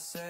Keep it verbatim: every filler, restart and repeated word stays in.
say